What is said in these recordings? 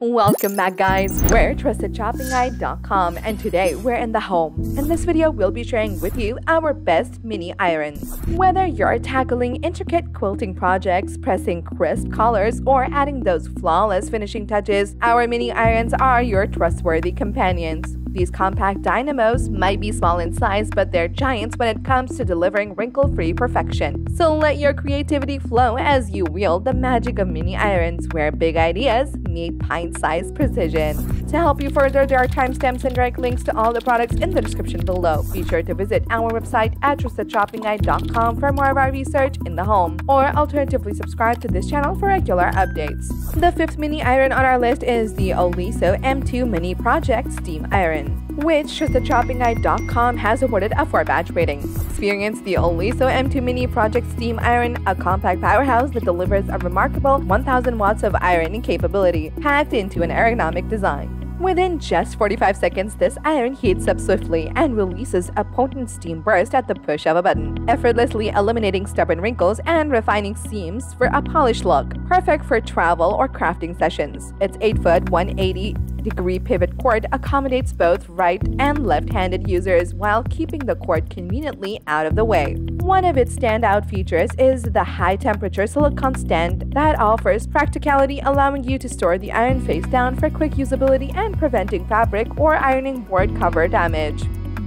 Welcome back, guys. We're TrustedShoppingEye.com, and today we're in the home. In this video, we'll be sharing with you our best mini irons. Whether you're tackling intricate quilting projects, pressing crisp collars, or adding those flawless finishing touches, our mini irons are your trustworthy companions. These compact dynamos might be small in size, but they're giants when it comes to delivering wrinkle-free perfection. So let your creativity flow as you wield the magic of mini irons, where big ideas need pint-sized precision. To help you further, there are timestamps and direct links to all the products in the description below. Be sure to visit our website at TrustedShoppingEye.com for more of our research in the home, or alternatively subscribe to this channel for regular updates. The fifth mini iron on our list is the Oliso M2 Mini Project Steam Iron, which TrustedShoppingEye.com has awarded a 4-badge rating. Experience the Oliso M2 Mini Project Steam Iron, a compact powerhouse that delivers a remarkable 1,000 watts of ironing capability, packed into an ergonomic design. Within just 45 seconds, this iron heats up swiftly and releases a potent steam burst at the push of a button, effortlessly eliminating stubborn wrinkles and refining seams for a polished look, perfect for travel or crafting sessions. Its 8-foot, 180-degree pivot cord accommodates both right and left-handed users while keeping the cord conveniently out of the way. One of its standout features is the high-temperature silicone stand that offers practicality, allowing you to store the iron face down for quick usability and preventing fabric or ironing board cover damage.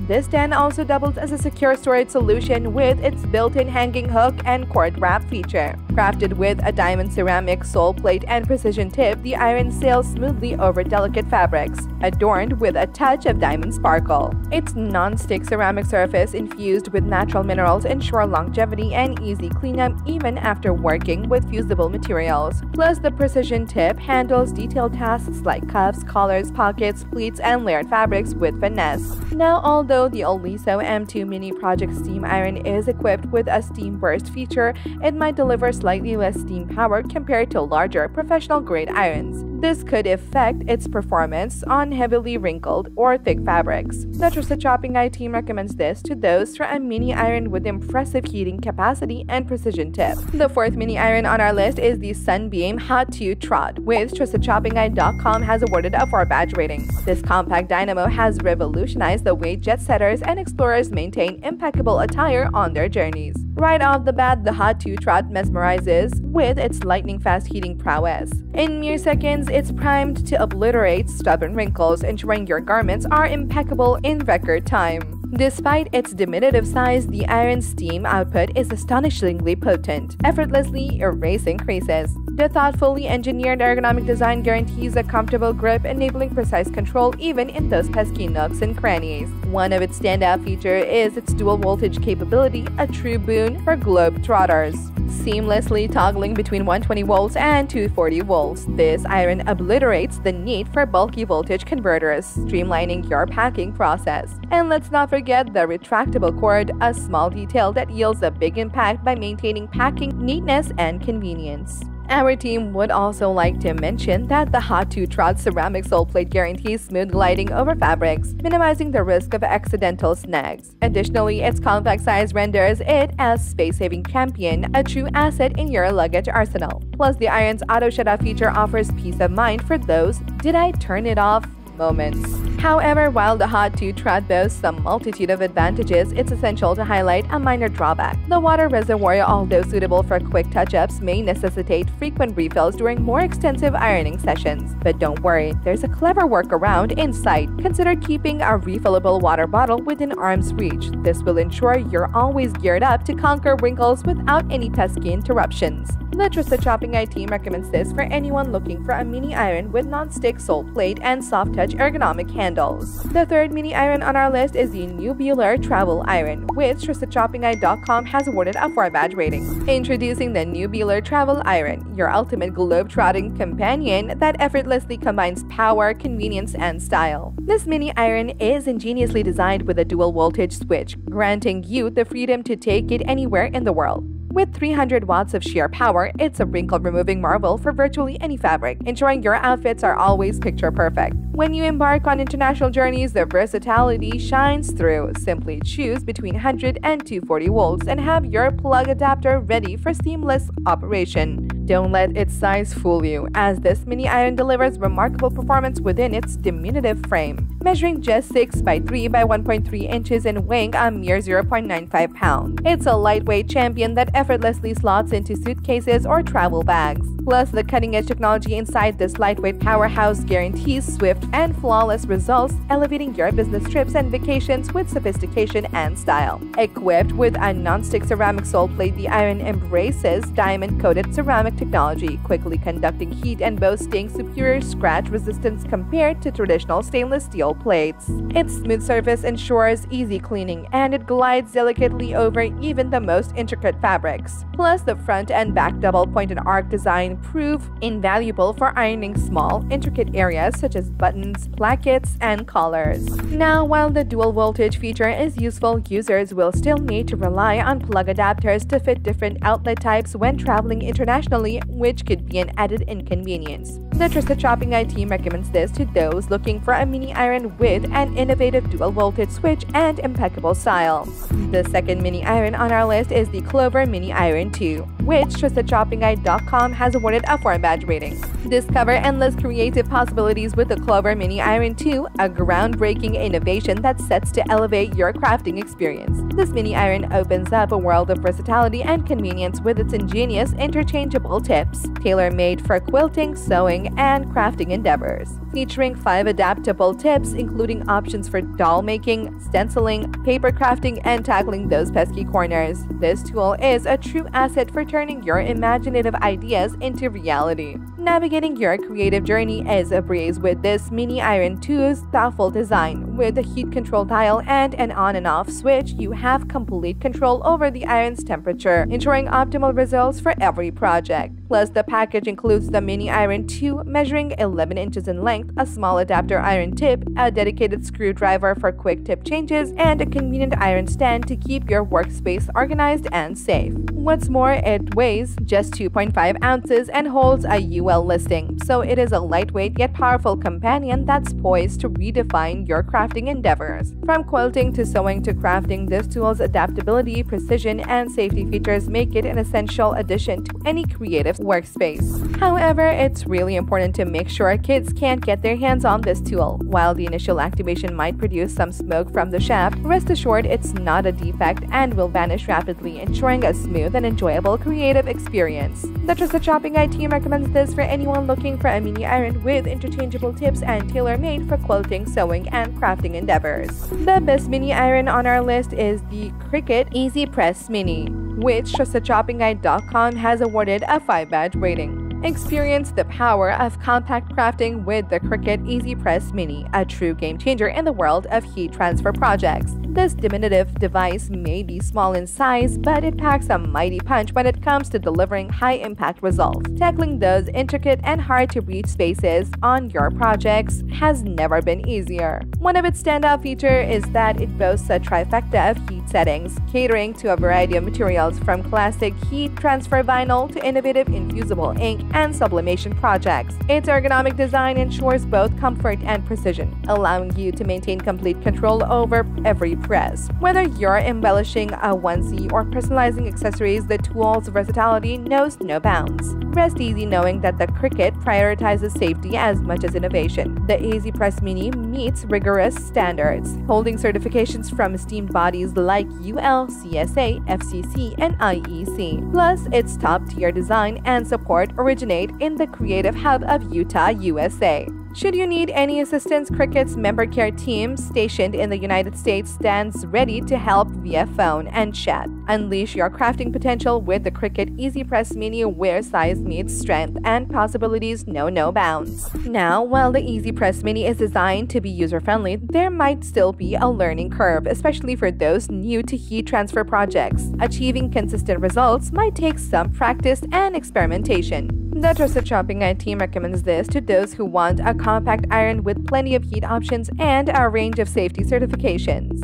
This stand also doubles as a secure storage solution with its built-in hanging hook and cord wrap feature. Crafted with a diamond ceramic sole plate and precision tip, the iron sails smoothly over delicate fabrics, adorned with a touch of diamond sparkle. Its non-stick ceramic surface infused with natural minerals ensure longevity and easy cleanup even after working with fusible materials. Plus, the precision tip handles detailed tasks like cuffs, collars, pockets, pleats, and layered fabrics with finesse. Now, although the Oliso M2 Mini Project Steam Iron is equipped with a steam burst feature, it might deliver slightly less steam power compared to larger professional-grade irons. This could affect its performance on heavily wrinkled or thick fabrics. The Trusted Shopping Guide team recommends this to those for a mini iron with impressive heating capacity and precision tip. The fourth mini iron on our list is the Sunbeam Hot 2 Trot, which TrustedShoppingEye.com has awarded a 4-badge rating. This compact dynamo has revolutionized the way jet setters and explorers maintain impeccable attire on their journeys. Right off the bat, the Hot 2 Trot mesmerizes with its lightning-fast heating prowess. In mere seconds, it's primed to obliterate stubborn wrinkles, ensuring your garments are impeccable in record time. Despite its diminutive size, the iron's steam output is astonishingly potent, effortlessly erasing creases. The thoughtfully engineered ergonomic design guarantees a comfortable grip, enabling precise control even in those pesky nooks and crannies. One of its standout features is its dual voltage capability, a true boon for globetrotters. Seamlessly toggling between 120 volts and 240 volts, this iron obliterates the need for bulky voltage converters, streamlining your packing process. And let's not forget the retractable cord, a small detail that yields a big impact by maintaining packing neatness and convenience. Our team would also like to mention that the Hot 2 Trot ceramic sole plate guarantees smooth gliding over fabrics, minimizing the risk of accidental snags. Additionally, its compact size renders it a space-saving champion, a true asset in your luggage arsenal. Plus, the iron's auto shut-off feature offers peace of mind for those "did I turn it off?" moments. However, while the Hot 2 Trot boasts some multitude of advantages, it's essential to highlight a minor drawback. The water reservoir, although suitable for quick touch-ups, may necessitate frequent refills during more extensive ironing sessions. But don't worry, there's a clever workaround in sight. Consider keeping a refillable water bottle within arm's reach. This will ensure you're always geared up to conquer wrinkles without any pesky interruptions. The Trusted Shopping Guide team recommends this for anyone looking for a mini iron with non-stick sole plate and soft-touch ergonomic handles. The third mini iron on our list is the Newbealer Travel Iron, which TrustedShoppingEye.com has awarded a 4-badge rating. Introducing the Newbealer Travel Iron, your ultimate globe-trotting companion that effortlessly combines power, convenience, and style. This mini iron is ingeniously designed with a dual voltage switch, granting you the freedom to take it anywhere in the world. With 300 watts of sheer power, it's a wrinkle-removing marvel for virtually any fabric, ensuring your outfits are always picture-perfect. When you embark on international journeys, the versatility shines through. Simply choose between 100 and 240 volts and have your plug adapter ready for seamless operation. Don't let its size fool you, as this mini iron delivers remarkable performance within its diminutive frame, measuring just 6 by 3 by 1.3 inches and weighing a mere 0.95 pounds. It's a lightweight champion that effortlessly slots into suitcases or travel bags. Plus, the cutting-edge technology inside this lightweight powerhouse guarantees swift and flawless results, elevating your business trips and vacations with sophistication and style. Equipped with a non-stick ceramic sole plate, the iron embraces diamond-coated ceramic technology, quickly conducting heat and boasting superior scratch resistance compared to traditional stainless steel plates. Its smooth surface ensures easy cleaning, and it glides delicately over even the most intricate fabrics. Plus, the front and back double pointed arc design prove invaluable for ironing small, intricate areas such as buttons, plackets, and collars. Now, while the dual voltage feature is useful, users will still need to rely on plug adapters to fit different outlet types when traveling internationally, which could be an added inconvenience. The Trusted Shopping Guide team recommends this to those looking for a mini iron with an innovative dual voltage switch and impeccable style. The second mini iron on our list is the Clover Mini Iron 2, which TrustedShoppingEye.com has awarded a 4-badge rating. Discover endless creative possibilities with the Clover Mini Iron 2, a groundbreaking innovation that sets to elevate your crafting experience. This mini iron opens up a world of versatility and convenience with its ingenious, interchangeable tips, tailor-made for quilting, sewing, and crafting endeavors. Featuring 5 adaptable tips, including options for doll making, stenciling, paper crafting, and tackling those pesky corners, this tool is a true asset for turning your imaginative ideas into reality. Navigating your creative journey is a breeze with this Mini Iron 2's thoughtful design. With a heat control dial and an on and off switch, you have complete control over the iron's temperature, ensuring optimal results for every project. Plus, the package includes the Mini Iron 2, measuring 11 inches in length, a small adapter iron tip, a dedicated screwdriver for quick tip changes, and a convenient iron stand to keep your workspace organized and safe. What's more, it weighs just 2.5 ounces and holds a UL listing, so it is a lightweight yet powerful companion that's poised to redefine your crafting endeavors. From quilting to sewing to crafting, this tool's adaptability, precision, and safety features make it an essential addition to any creative workspace. However, it's really important to make sure kids can't get their hands on this tool. While the initial activation might produce some smoke from the shaft, rest assured it's not a defect and will vanish rapidly, ensuring a smooth and enjoyable creative experience. The Trusted Shopping Guide team recommends this for anyone looking for a mini iron with interchangeable tips and tailor-made for quilting, sewing, and crafting endeavors. The best mini iron on our list is the Cricut EasyPress Mini, which TrustedShoppingEye.com has awarded a 5-badge rating. Experience the power of compact crafting with the Cricut EasyPress Mini, a true game changer in the world of heat transfer projects. This diminutive device may be small in size, but it packs a mighty punch when it comes to delivering high-impact results. Tackling those intricate and hard-to-reach spaces on your projects has never been easier. One of its standout features is that it boasts a trifecta of heat settings, catering to a variety of materials from classic heat transfer vinyl to innovative infusible ink and sublimation projects. Its ergonomic design ensures both comfort and precision, allowing you to maintain complete control over every press. Whether you're embellishing a onesie or personalizing accessories, the tool's versatility knows no bounds. Rest easy knowing that the Cricut prioritizes safety as much as innovation. The EasyPress Mini meets rigorous standards, holding certifications from esteemed bodies like UL, CSA, FCC, and IEC. Plus, its top-tier design and support originate in the creative hub of Utah, USA. Should you need any assistance, Cricut's member care team stationed in the United States stands ready to help via phone and chat. Unleash your crafting potential with the Cricut EasyPress Mini, where size meets strength and possibilities know no bounds. Now, while the EasyPress Mini is designed to be user-friendly, there might still be a learning curve, especially for those new to heat transfer projects. Achieving consistent results might take some practice and experimentation. The Trusted Shopping Guide team recommends this to those who want a compact iron with plenty of heat options and a range of safety certifications.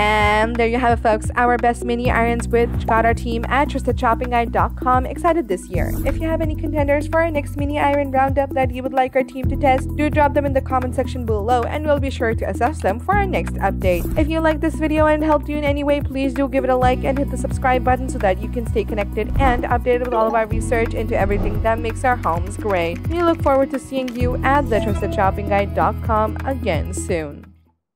And there you have it, folks, our best mini irons got our team at TrustedShoppingGuide.com excited this year. If you have any contenders for our next mini iron roundup that you would like our team to test, do drop them in the comment section below and we'll be sure to assess them for our next update. If you like this video and helped you in any way, please do give it a like and hit the subscribe button so that you can stay connected and updated with all of our research into everything that makes our homes great. We look forward to seeing you at the TrustedShoppingGuide.com again soon.